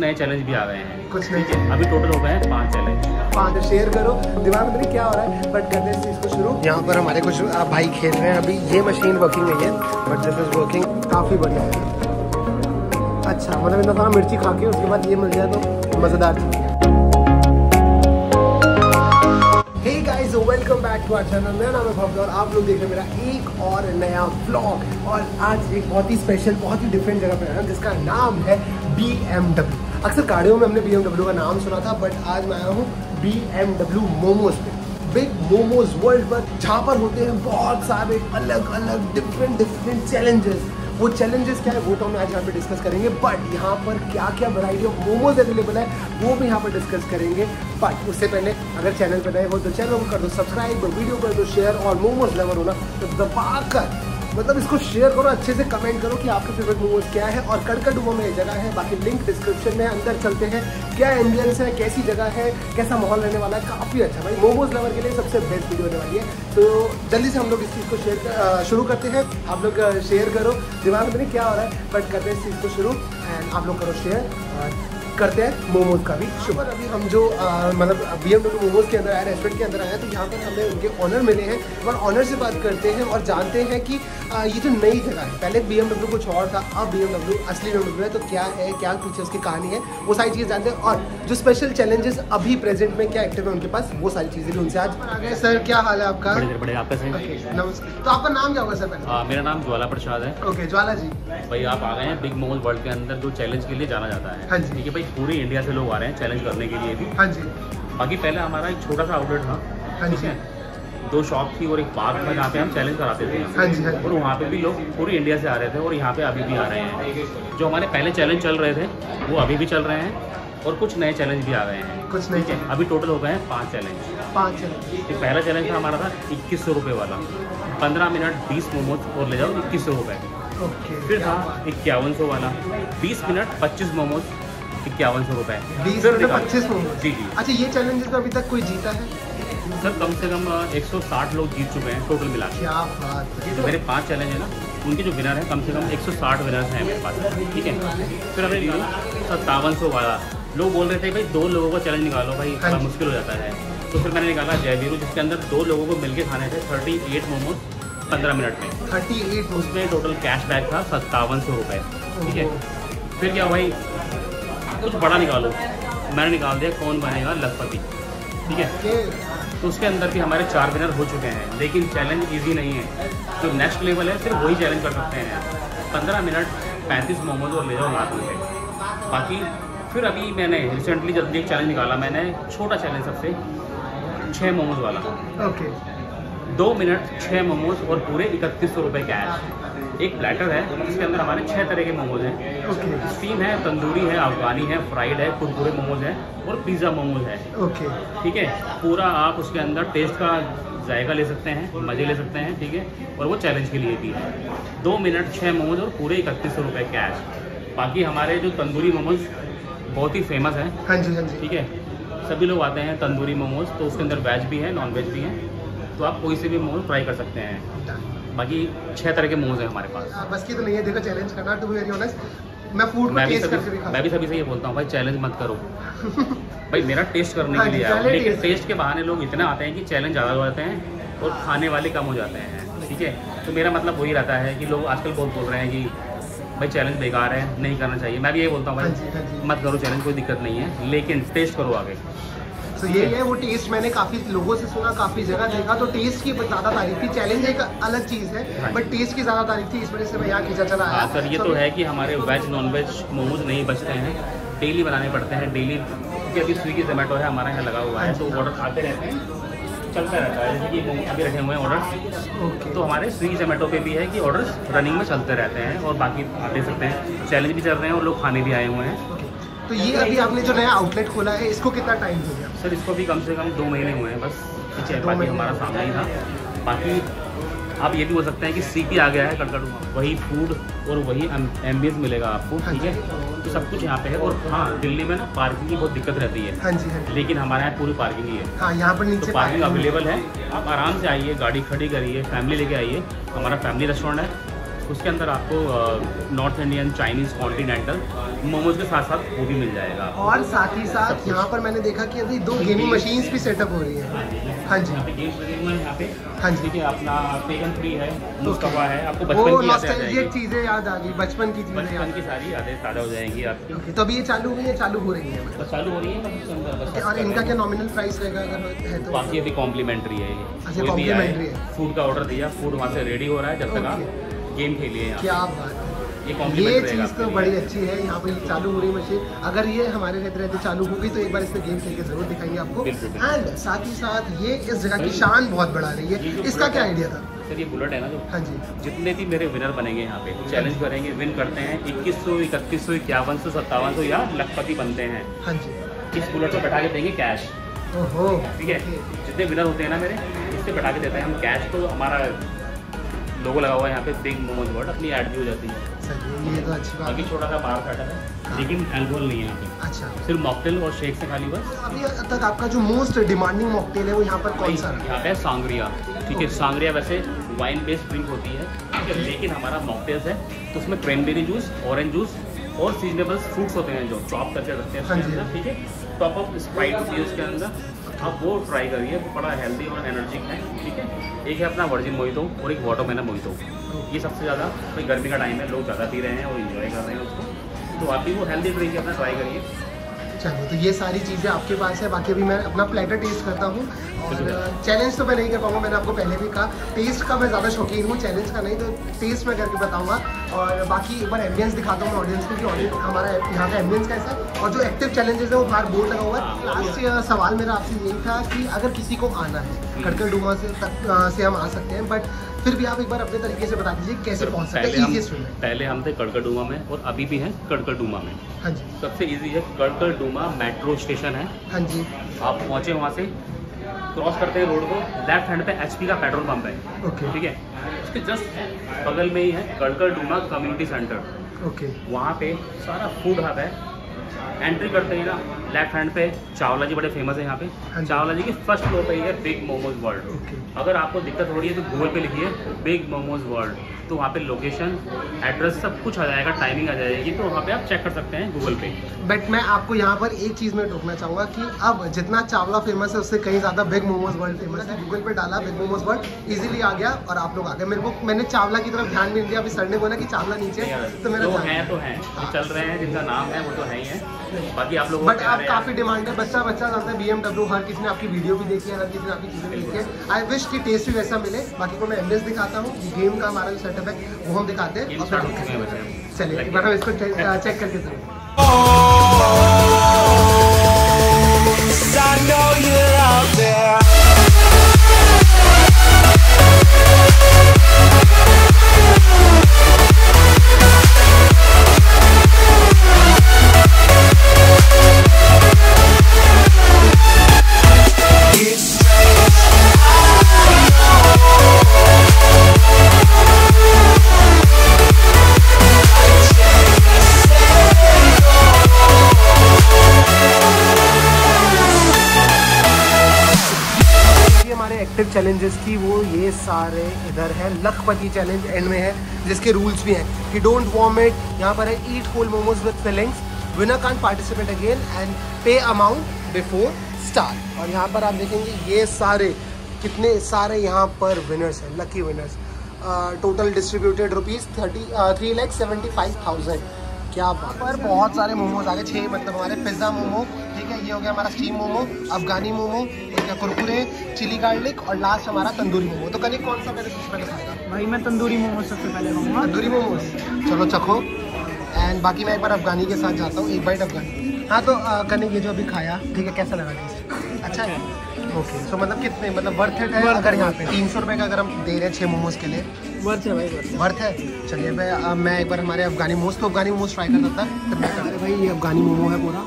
नए चैलेंज भी आ गए हैं कुछ नहीं, अभी टोटल हो गए हैं 5 चैलेंज। 5 शेयर करो, दिमाग में क्या हो रहा है बट करते हैं इस चीज को शुरू। यहाँ पर हमारे कुछ भाई खेल रहे हैं, अभी ये मशीन वर्किंग नहीं है बट दिस इज वर्किंग, काफी बढ़िया है। अच्छा मतलब इतना थोड़ा मिर्ची खा के उसके बाद ये मिल जाए तो मजेदार। Hey guys welcome back to our channel, मेरा नाम है भव्य और आप लोग देख रहे हैं मेरा एक और नया व्लॉग। और आज एक बहुत ही स्पेशल बहुत ही डिफरेंट जगह पर है जिसका नाम है BMW। अक्सर गाड़ियों में हमने BMW का नाम सुना था बट आज मैं आया हूँ BMW मोमोज पे, बिग मोमोज वर्ल्ड पर, जहाँ पर होते हैं बहुत सारे अलग अलग डिफरेंट चैलेंजेस। वो चैलेंजेस क्या है वो तो हम आज यहाँ पे डिस्कस करेंगे, बट यहाँ पर क्या क्या वैरायटी ऑफ मोमोज अवेलेबल है वो भी यहाँ पर डिस्कस करेंगे। बट उससे पहले अगर चैनल पर नए हो तो चैनल को कर दो सब्सक्राइब, वीडियो कर दो शेयर, और मोमोज लवर होना तो दबा कर मतलब इसको शेयर करो, अच्छे से कमेंट करो कि आपके फेवरेट मोमोज क्या है। और करकरडूमा में जगह है, बाकी लिंक डिस्क्रिप्शन में, अंदर चलते हैं। क्या एम्बियंस है, कैसी जगह है, कैसा माहौल रहने वाला है, काफ़ी अच्छा भाई, मोमोज लवर के लिए सबसे बेस्ट वीडियो होने वाली है। तो जल्दी से हम लोग इस चीज़ को शुरू करते हैं। आप लोग शेयर करो, दिमाग में क्या हो रहा है बट करते हैं इस चीज़ को शुरू, एंड आप लोग करो शेयर, करते हैं मोमोज का भी शुरू। अभी हम जो मतलब BMW मोमोज के अंदर आए, रेस्टोरेंट के अंदर आए हैं, तो यहाँ पर हमें उनके ऑनर मिले हैं और ऑनर से बात करते हैं और जानते हैं कि ये जो नई जगह है, पहले BMW कुछ और था, अब BMW असली BMW है, तो क्या है, क्या फीचर्स की कहानी है, वो सारी चीज़ जानते हैं। और जो स्पेशल चैलेंजेस अभी प्रेजेंट में क्या एक्टिव है उनके पास, वो सारी चीज़ें भी उनसे आज आ गए। सर क्या हाल है आपका? नमस्कार, तो आपका नाम क्या होगा सर? पहले मेरा नाम ज्वाला प्रसाद है। ओके ज्वाला जी भाई, आप आ गए हैं बिग मोमोज वर्ल्ड के अंदर जो चैलेंज के लिए जाना जाता है। हाँ जी ठीक है, पूरी इंडिया से लोग आ रहे हैं चैलेंज करने के लिए भी। हाँ जी, बाकी पहले हमारा एक छोटा सा आउटलेट था। हाँ जी, 2 शॉप थी और एक पार्क था जहाँ पे हम चैलेंज कराते थे। हाँ जी, और वहाँ पे भी लोग पूरी इंडिया से आ रहे थे और यहाँ पे अभी भी आ रहे हैं। जो हमारे पहले चैलेंज चल रहे थे वो अभी भी चल रहे हैं और कुछ नए चैलेंज भी आ गए हैं। कुछ नए चैलेंज अभी टोटल हो गए हैं 5 चैलेंज। 5 चैलेंज, पहला चैलेंज था हमारा था 2100 रुपये वाला, 15 मिनट 20 मोमोज और ले जाओ 2100 रुपये। फिर था 5100 वाला, 20 मिनट 25 मोमोज 5100 रुपये, 20 25 मोमोज। जी जी। अच्छा ये चैलेंजेस में अभी तक कोई जीता है सर? कम से कम 160 लोग जीत चुके हैं टोटल मिला के। क्या बात है, तो मेरे 5 चैलेंज है ना, उनके जो विनर हैं कम से कम 160 विनर्स हैं मेरे पास। ठीक है, फिर हमने निकाला 5700 वाला। लोग बोल रहे थे भाई 2 लोगों का चैलेंज निकालो भाई, बड़ा मुश्किल हो जाता है, तो फिर मैंने निकाला जय भीरू, जिसके अंदर 2 लोगों को मिलकर खाने थे 38 मोमोज 15 मिनट में। 38 उसमें टोटल कैशबैक था 5700 रुपये। ठीक है, फिर क्या भाई कुछ बड़ा निकालो, मैंने निकाल दिया कौन बनेगा लखपति। ठीक है, तो उसके अंदर भी हमारे 4 विनर हो चुके हैं, लेकिन चैलेंज इजी नहीं है, जो तो नेक्स्ट लेवल है सिर्फ वही चैलेंज कर सकते हैं। 15 मिनट 35 मोमोज और ले जाओ हाथ में। बाकी फिर अभी मैंने रिसेंटली जल्दी एक चैलेंज निकाला, मैंने छोटा चैलेंज सबसे 6 मोमोज वाला। ओके, 2 मिनट 6 मोमोज और पूरे 3100 रुपये कैश। एक प्लेटर है जिसके अंदर हमारे 6 तरह के मोमोज हैं। ओके, स्टीम है, तंदूरी है, अफगानी है, फ्राइड है, कुरकुरे मोमोज है और पिज़्ज़ा मोमोज है। ओके ठीक है, पूरा आप उसके अंदर टेस्ट का जायका ले सकते हैं, मज़े ले सकते हैं। ठीक है, और वो चैलेंज के लिए भी है, 2 मिनट 6 मोमोज और पूरे 3100 रुपये कैश। बाकी हमारे जो तंदूरी मोमोज बहुत ही फेमस है। हाँ जी हाँ जी, ठीक है, सभी लोग आते हैं तंदूरी मोमोज, तो उसके अंदर वेज भी है नॉन वेज भी है, तो आप कोई से भी मोमोज ट्राई कर सकते हैं। बाकी 6 तरह के मोमोज हैं हमारे पास। बस की तो नहीं है, देखो चैलेंज करना, टू बी वेरी ऑनेस्ट मैं फूड को टेस्ट करके भी खाता हूं। मैं भी सभी से ये बोलता हूं भाई चैलेंज मत करो भाई, मेरा टेस्ट करने के लिए आओ, लेकिन टेस्ट के बहाने लोग इतना आते हैं कि चैलेंज ज़्यादा हो जाते हैं और खाने वाले कम हो जाते हैं। ठीक है, तो मेरा मतलब वही रहता है कि लोग आजकल बहुत बोल रहे हैं कि भाई चैलेंज बेकार है, नहीं करना चाहिए। मैं भी यही बोलता हूँ भाई मत करो चैलेंज, कोई दिक्कत नहीं है, लेकिन टेस्ट करो आगे। तो ये है वो टेस्ट, मैंने काफ़ी लोगों से सुना, काफ़ी जगह देखा, तो टेस्ट की ज़्यादा तारीफ थी। चैलेंज एक अलग चीज़ है बट टेस्ट की ज़्यादा तारीफ थी, इस वजह से मैं यहाँ खींचा चला आया। सर ये तो है कि हमारे वेज नॉन वेज मोमोज नहीं बचते हैं, डेली बनाने पड़ते हैं, डेली क्योंकि अभी स्विगी जोमेटो है हमारे यहाँ लगा हुआ है, तो ऑर्डर खाते रहते हैं, चलता रहता है। जैसे कि मोमोज अभी रखे हुए हैं ऑर्डर, तो हमारे स्विगी जोमेटो पर भी है कि ऑर्डर्स रनिंग में चलते रहते हैं और बाकी दे सकते हैं, चैलेंज भी चल रहे हैं और लोग खाने भी आए हुए हैं। तो ये अभी आपने जो नया आउटलेट खोला है इसको कितना टाइम हो गया सर? इसको भी कम से कम 2 महीने हुए हैं बस, पीछे बाकी हमारा सामने ही था। बाकी आप ये भी बोल सकते हैं कि सिटी आ गया है करकरडूमा, वही फूड और वही एम्बियंस मिलेगा आपको। ठीक है, तो सब कुछ यहाँ पे है। और हाँ, दिल्ली में ना पार्किंग की बहुत दिक्कत रहती है। हाँ जी हाँ, लेकिन हमारे यहाँ पूरी पार्किंग ही है। हाँ, यहाँ पर नीचे पार्किंग अवेलेबल है, आप आराम से आइए, गाड़ी खड़ी करिए, फैमिली लेके आइए। हमारा फैमिली रेस्टोरेंट है, उसके अंदर आपको North Indian, Chinese, continental momos के साथ साथ वो भी मिल जाएगा। और साथ ही साथ यहाँ पर मैंने देखा कि अभी दो गेमिंग मशीन्स भी सेटअप हो रही है। हाँ जी, यहाँ पे हाँ जी देखिए अपना टेकन 3 है, मुस्तफा है, आपको बचपन की चीज़ें याद आ गई, बचपन की सारी यादें ताज़ा हो जाएंगी आपकी। तो अभी ये चालू हुई है, चालू हो रही है, चालू हो रही है। और इनका क्या नॉमिनल प्राइस रहेगा अगर है तो? बाकी अभी कॉम्प्लीमेंट्री है ये, अच्छा कॉम्प्लीमेंट्री है। फूड का ऑर्डर दिया, फूड वहाँ से रेडी हो रहा है जब तक आप गेम खेलिए। क्या बात है, ये चीज़ तो बड़ी अच्छी है। यहाँ पे चालू हो रही मशीन, अगर ये हमारे रहते चालू होगी तो एक बार इसमें गेम खेल के जरूर दिखाएंगे आपको। एंड साथ ही साथ ये इस जगह की शान बहुत बढ़ा रही है, इसका क्या आइडिया था सर? ये बुलेट है ना जो, हाँ जी, जितने भी मेरे विनर बनेंगे यहाँ पे चैलेंज करेंगे, विन करते हैं 2100, 3151 या लखपति बनते हैं। हाँ जी, इस बुलेट को बैठा के देंगे कैश। ओहो, ठीक है, जितने विनर होते हैं ना मेरे, इससे बैठा के देते हैं हम कैश। तो हमारा लोगो लगा हुआ है यहाँ पे बिग मोमोज वर्ल्ड, अपनी ऐड भी हो जाती है। सही, ये तो अच्छी बात। अभी छोटा सा बार काटा है लेकिन अल्कोहल नहीं है यहाँ पे। अच्छा, सिर्फ मॉकटेल और शेक से खाली बस। अभी तक आपका जो मोस्ट डिमांडिंग मॉकटेल है वो यहाँ पर कौन सा है? यहाँ पे सांगरिया, ठीक है। सांगरिया वैसे वाइन बेस्ड ड्रिंक होती है, ठीक है, लेकिन हमारा मॉकटेल्स है तो उसमें क्रैनबेरी जूस, ऑरेंज जूस और सीजनेबल्स फ्रूट्स होते हैं जो चॉप करके रखते हैं, ठीक है। टॉप ऑफ स्प्राइट होती है उसके अंदर, आप वो ट्राई करिए, बड़ा हेल्दी और एनर्जिक है, ठीक है। एक है अपना वर्जिन मोहितो और एक वाटरमेलन मोहितो। ये सबसे ज़्यादा कोई गर्मी का टाइम है, लोग ज़्यादा पी रहे हैं और इन्जॉय कर रहे हैं उसको, तो आप भी वो हेल्दी ड्रिंक अपना ट्राई करिए। चलो, तो ये सारी चीज़ें आपके पास है। बाकी अभी मैं अपना प्लेटर टेस्ट करता हूँ, और चैलेंज तो मैं नहीं कर पाऊँगा, मैंने आपको पहले भी कहा टेस्ट का मैं ज़्यादा शौकीन हूँ, चैलेंज का नहीं, तो टेस्ट मैं करके बताऊँगा। और बाकी एक बार एम्बियंस दिखाता हूँ ऑडियंस को कि ऑडियंस हमारा यहाँ का एम्बियंस कैसा है, और जो एक्टिव चैलेंजेस है वो बाहर बोर्ड लगा हुआ है। लास्ट सवाल मेरा आपसे यही था कि अगर किसी को आना है करकरडोमा से तक से हम आ सकते हैं, बट फिर भी आप एक बार अपने तरीके से बता दीजिए कैसे पहुंच सकते हैं इजीएस्ट में। पहले हम थे करकरडोमा में और अभी भी हैं करकरडोमा में। हाँ जी, सबसे इजी है करकरडोमा मेट्रो स्टेशन है। हाँ जी, आप पहुंचे वहां से क्रॉस करते हैं रोड को, लेफ्ट हैंड पे एचपी का पेट्रोल पंप है। ओके, ठीक है, उसके जस्ट बगल में ही है करकरडोमा कम्युनिटी सेंटर। ओके, वहाँ पे सारा फूड हब है। एंट्री करते ही ना लेफ्ट हैंड पे चावला जी बड़े फेमस है यहाँ पे। चावला जी के फर्स्ट फ्लोर पे ही है बिग मोमोज वर्ल्ड। अगर आपको दिक्कत हो रही है तो गूगल पे लिखिए बिग मोमोज वर्ल्ड, तो वहाँ पे लोकेशन, एड्रेस सब कुछ आ जाएगा, टाइमिंग आ जाएगी, तो वहाँ पे आप चेक कर सकते हैं गूगल पे। बट मैं आपको यहाँ पर एक चीज़ में टोकना चाहूँगा कि अब जितना चावला फेमस है उससे कहीं ज़्यादा बिग मोमोज वर्ल्ड फेमस है। गूगल पे डाला बिग मोमोज वर्ल्ड, इजीली आ गया और आप लोग आ गए। मेरे को मैंने चावला की तरफ ध्यान नहीं दिया, अभी सर ने बोला कि चावला नीचे तो मेरा तो है चल रहे हैं, जिनका नाम है वो तो है ही है। बाकी आप लोग, बट आप काफ़ी डिमांड है, बच्चा जाता है BMW, हर किसी ने आपकी वीडियो भी देखी है, हर किसी ने आपकी चीज़ें भी देखी है। आई विश कि टेस्ट भी वैसा मिले। बाकी को मैं एम्बियंस दिखाता हूँ, गेम का हमारा जो सेटअप है वो हम दिखाते हैं। चलिए एक बार हम इसको चेक करके चलें। चैलेंजेस की वो ये सारे इधर है। लखपति चैलेंज एंड में है, जिसके रूल्स भी हैं कि डोंट वॉमिट, यहाँ पर है eat whole momos with fillings, winner can't participate again and pay amount before start. और यहाँ पर आप देखेंगे ये सारे कितने सारे यहाँ पर विनर्स हैं, lucky winners. Total distributed rupees 3,75,000। क्या वहाँ पर बहुत सारे मोमोज आ गए, 6 मतलब हमारे पिज़्ज़ा मोमो, ठीक है, ये हो गया हमारा स्टीम मोमो, अफगानी मोमो, कुरकुरे, चिली गार्लिक और लास्ट हमारा तंदूरी मोमो। तो कनिक कौन सा पहले खाएगा? भाई मैं तंदूरी मोमो सबसे पहले खाऊंगा। तंदूरी मोमोज, चलो चखो। एंड बाकी मैं एक बार अफगानी के साथ जाता हूँ, एक बाइट अफगानी। हाँ, तो कनिक ये जो अभी खाया, ठीक है, कैसा लगा टेस्ट? अच्छा है, ओके। सो मतलब कितने, मतलब वर्थ इट है अगर यहाँ पे 300 रुपये का अगर हम दे रहे हैं 6 मोमोज के लिए? वर्थ है भाई, वर्थ है। चलिए भाई मैं एक बार हमारे अफगानी मोमोज, तो अफगानी मोमोज ट्राई करता था। अरे भाई ये अफगानी मोमो है पूरा।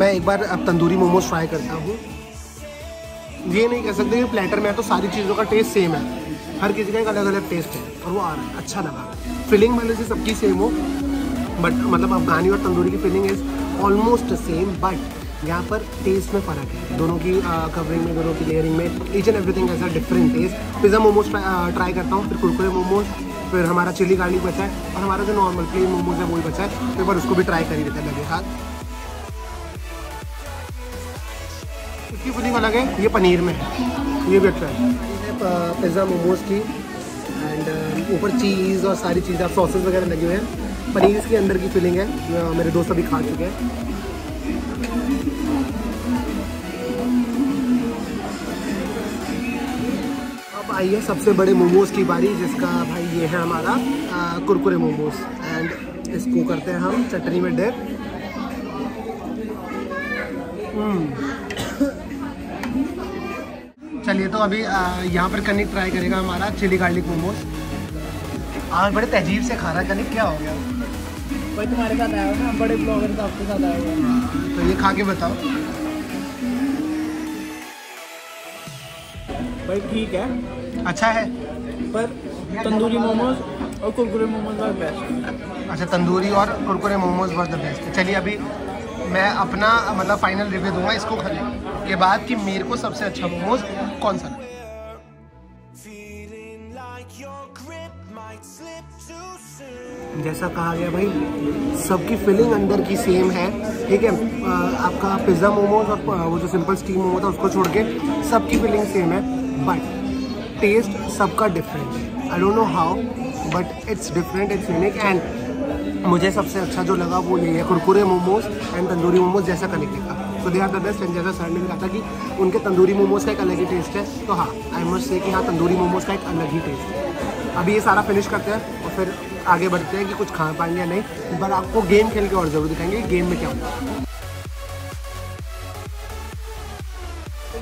मैं एक बार अब तंदूरी मोमोज ट्राई करता हूँ। ये नहीं कह सकते कि प्लेटर में है तो सारी चीज़ों का टेस्ट सेम है, हर किसी का एक अलग अलग टेस्ट है और वो आ रहा है। अच्छा लगा, फिलिंग वाले से सबकी सेम हो, बट मतलब अफगानी और तंदूरी की filling is almost same, but यहाँ पर टेस्ट में फ़र्क है दोनों की कवरिंग में, दोनों की लेयरिंग में, each and everything as a different taste. Pizza momos try करता हूँ, फिर कुरकुरे मोमोज, फिर हमारा चिली गार्लिक बचा है और हमारा जो नॉर्मल प्लेन मोमोज है वो ही बचा है, तो एक बार उसको भी ट्राई कर ही देते हैं लगे हाथ। इसकी फीलिंग अलग है, ये पनीर में है, ये भी अच्छा है। पिज़्ज़ा मोमोज की एंड ऊपर चीज़ और सारी चीज़ें सॉसेस वगैरह लगे हुए हैं, पनीर इसके अंदर की फीलिंग है, मेरे दोस्त अभी खा चुके हैं। आई है सबसे बड़े मोमोज की बारी, जिसका भाई ये है हमारा कुरकुरे मोमोज, एंड इसको करते हैं हम चटनी में डिप। चलिए तो अभी यहाँ पर कनिक ट्राई करेगा हमारा चिली गार्लिक मोमोज। आज बड़े तहजीब से खा रहा है कनिक, क्या हो गया भाई? तुम्हारे साथ आया ना, बड़े ब्लॉगर तो आपके साथ आया हुआ, तो ये खा के बताओ भाई। ठीक है, अच्छा है, पर तंदूरी मोमोज और कुरकुरे मोमोज वर बेस्ट। अच्छा, तंदूरी और Kurkure momos were the best. चलिए अभी मैं अपना मतलब फाइनल रिव्यू दूंगा इसको खाने के बाद कि मेरे को सबसे अच्छा मोमोज कौन सा। जैसा कहा गया भाई, सबकी फीलिंग अंदर की सेम है, ठीक है। आपका पिज़्ज़ा मोमोज और वो जो सिंपल स्टीम मोमो था उसको छोड़ के सबकी फीलिंग सेम है, बट टेस्ट सबका डिफरेंट है। I don't know how, but it's different, it's unique, and मुझे सबसे अच्छा जो लगा वो ये है, कुरकुरे मोमोज एंड तंदूरी मोमोज, जैसा कनिक ने कहा। So they are the best, and जैसा सर ने भी कहा था कि उनके तंदूरी मोमोज का एक अलग ही टेस्ट है, तो हाँ आई मस्ट से कि हाँ, तंदूरी मोमोज का एक अलग ही टेस्ट है। अभी ये सारा फिनिश करते हैं और फिर आगे बढ़ते हैं कि कुछ खा पाएंगे या नहीं। इस बार आपको गेम खेल के और ज़रूर दिखाएंगे गेम में क्या होता है।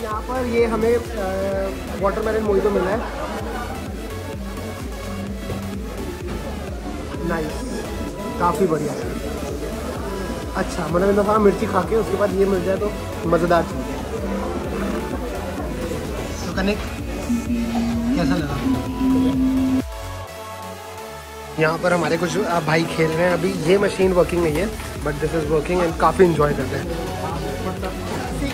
यहाँ पर ये हमें वाटरमेलन मोहितो मिल रहा है, नाइस, काफ़ी बढ़िया, अच्छा। मतलब इन्होंने मिर्ची खा के उसके बाद ये मिल जाए तो मज़ेदार चीज़ है। तो कनिक कैसा लगा? यहाँ पर हमारे कुछ भाई खेल रहे हैं, अभी ये मशीन वर्किंग नहीं है, but this is working and काफ़ी इन्जॉय कर रहे हैं।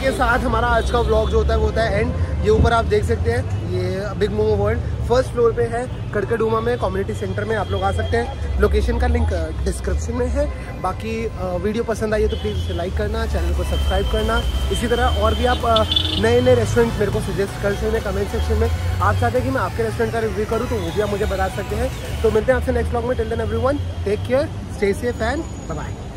के साथ हमारा आज का व्लॉग जो होता है वो होता है एंड। ये ऊपर आप देख सकते हैं, ये big momo world first floor पे है करकरडूमा में, कम्युनिटी सेंटर में, आप लोग आ सकते हैं। लोकेशन का लिंक डिस्क्रिप्शन में है। बाकी वीडियो पसंद आई है तो प्लीज़ उसे लाइक करना, चैनल को सब्सक्राइब करना। इसी तरह और भी आप नए नए रेस्टोरेंट मेरे को सजेस्ट कर सकते हैं कमेंट सेक्शन में। आप चाहते हैं कि मैं आपके रेस्टोरेंट का रिव्यू करूँ तो वो भी आप मुझे बता सकते हैं। तो मिलते हैं आपसे नेक्स्ट व्लॉग में, till then everyone take care, stay safe and bye bye.